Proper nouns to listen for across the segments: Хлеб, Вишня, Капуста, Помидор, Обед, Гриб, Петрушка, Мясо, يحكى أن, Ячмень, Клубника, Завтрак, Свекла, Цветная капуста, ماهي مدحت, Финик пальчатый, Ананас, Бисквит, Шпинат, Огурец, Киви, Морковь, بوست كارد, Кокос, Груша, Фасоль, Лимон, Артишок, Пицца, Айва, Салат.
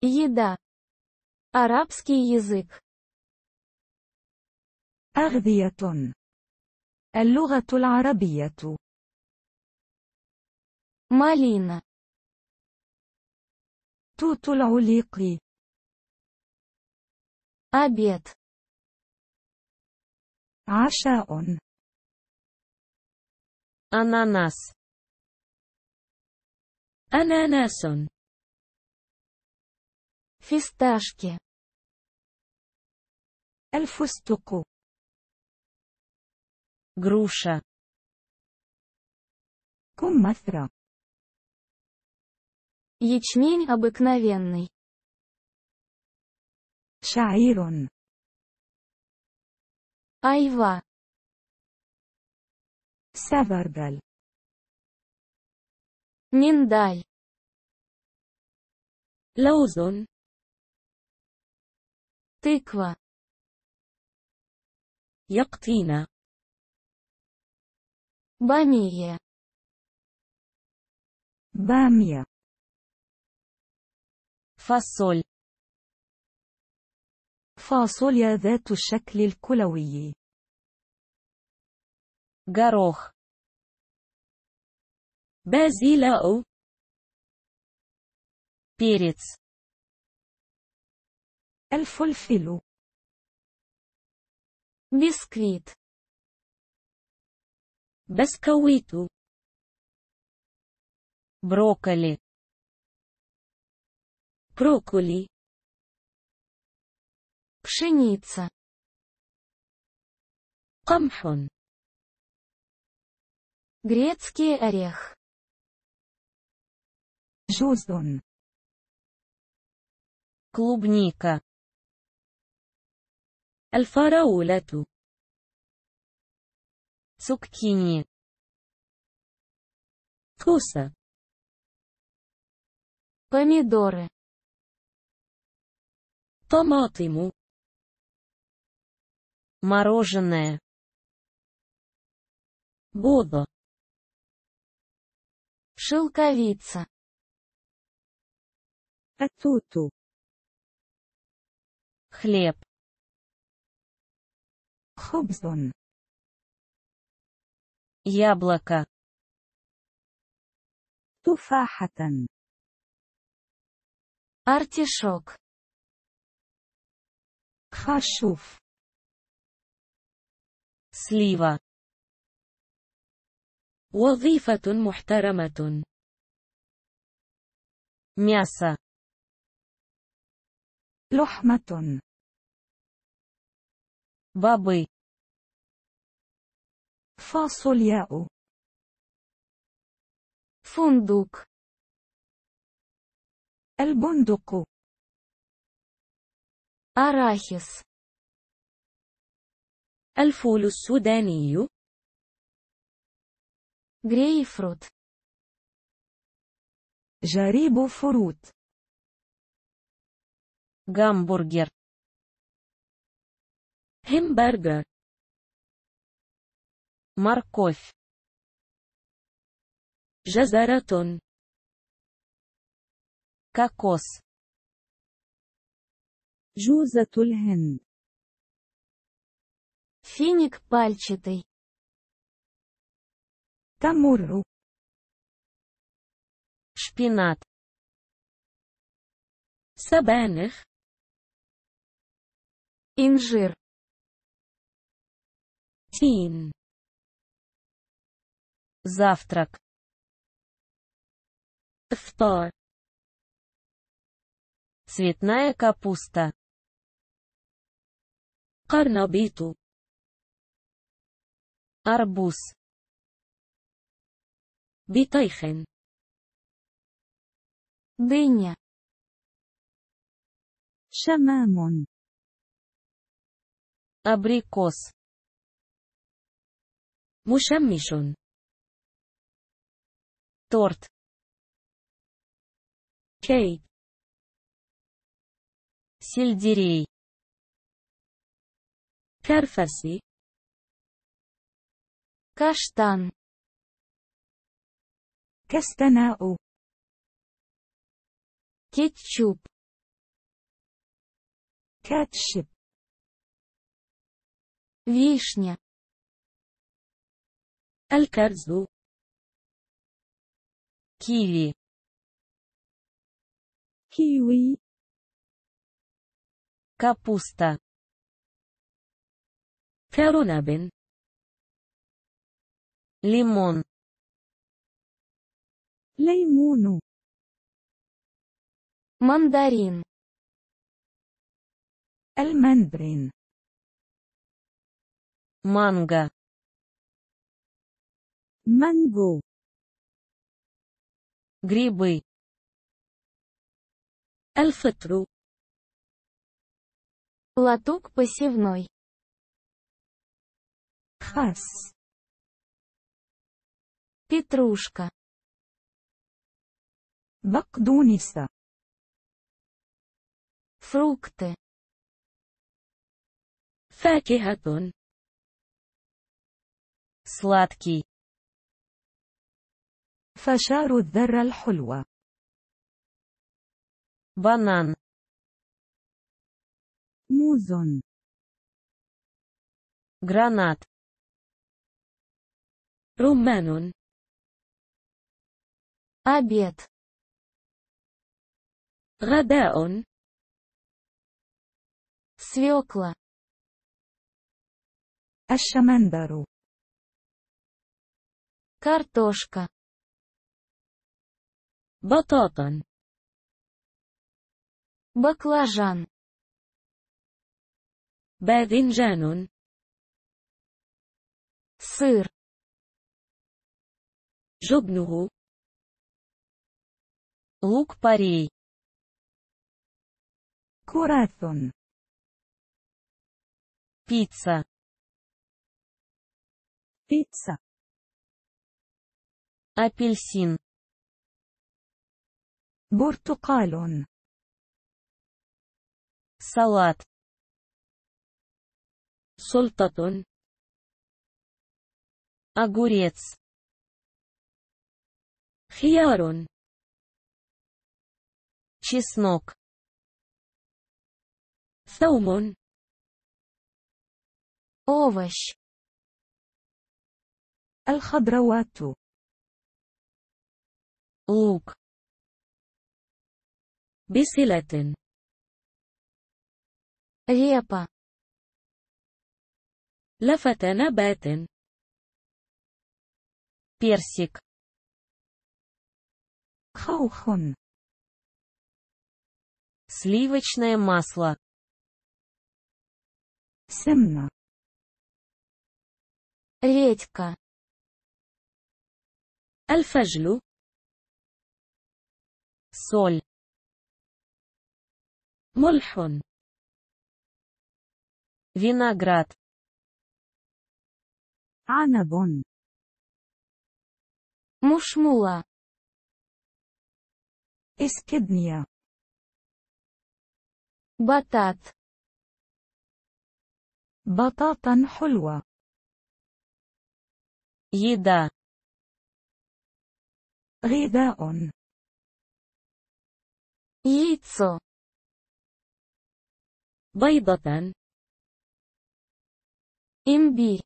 Еда. Арабский язык. أغذية. اللغة العربية. малина. توت العليق. обед. عشاء. أناناس. أناناس. فستاشكي. الفستق. Груша. Куммафра. Ячмень обыкновенный. Шаирон. Айва. Савардаль. Миндаль. Лаузон. Тыква. Яктина. Бамия. Бамия. فاصول. فاصوليا ذات الشكل الكلوي. غروخ. بازلاء. بيريتس. الفلفل. بسكويت. بسكويت. بروكلي. Брокколи. Пшеница. قمح. Грецкий орех. جوز. Клубника. الفراولة. цуккини. كوسة. помидоры. طماطم. мороженое. بوضة. шелковица. التوت. хлеб. خبز. яблоко. تفاحة. артишок. خرشوف. слива. وظيفة محترمة. мясо. لحمة. бобы. فاصولياء. فندق. البندق. арахис. الفول السوداني. грейпфрут. جريب فروت. гамбургер. همبرجر. морковь. جزرة. كوكوس. جوزة الهند. فينيك пальчатый. تمر. شبينات. سبانخ. إنجير. تين. завтрак. إفطار. цветная капуста. قرنبيط. أربوس. بطيخ. دنيا. شمام. أبريكوس. مشمش. تورت. كيك. سلدري. كرفسي. كشتان. كستناء. كيتشوب. Кетчуп. Вишня. الكرز. كيوي. كيوي. كابوستا. ترنب. ليمون. ليمون. مندرين. المندرين. مانجا. Манго. Грибы. Эльфетру. Латук посевной. Хас. Петрушка. Бакдуниса. Фрукты. Факихатун. Сладкий. فشار الذرة الحلوة. بنان. موز. غرناط. رمان. أبيض. غداء. свекла. الشمندر. картошка. بطاطا. بقلاجان. باذنجان. سير. جبنه. لوك باري. كوراثون. بيتزا. بيتزا. апельсин. برتقال. سلطة. سلطة. огурец. خيار. чеснок. ثوم. овощ. الخضروات. лук. بسلة. ريبة. لفت نبات. персик. خوخ. сливочное масло. سمنة. редька. الفجل. соль. ملح. виноград. عنب. مشمولة. اسكدنيا. بطاط. بطاطا حلوة. еда. غذاء. яйцо. بيضة. إمبير.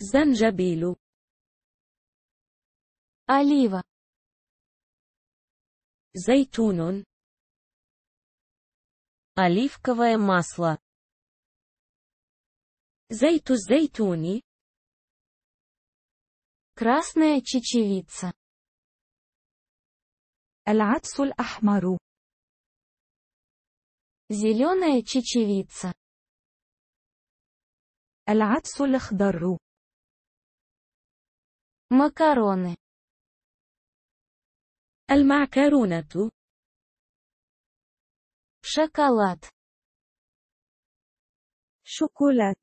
زنجبيل. أليفة. زيتون. оливковое масло. زيت الزيتون. красная чечевица. العدس الأحمر. зеленая чечевица. العدس الأخضر. макароны. المعكرونة. шоколад. шоколад.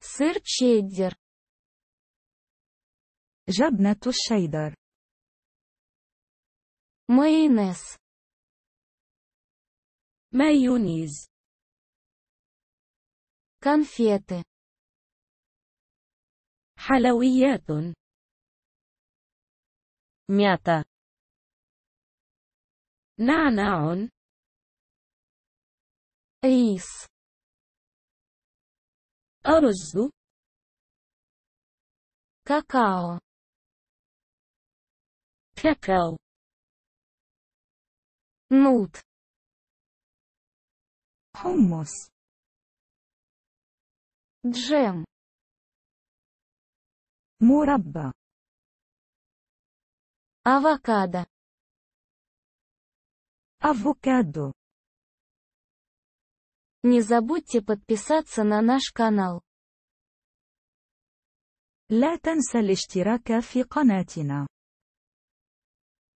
сыр чеддер. جبنة الشيدر. майонез. майонез. конфеты. حلويات. мята. نعناع ريس أرز كاكاو كاكاو نوت حمص جام مربى авокадо авокадо. Не забудьте подписаться на наш канал. لا تنسى الاشتراك في قناتنا.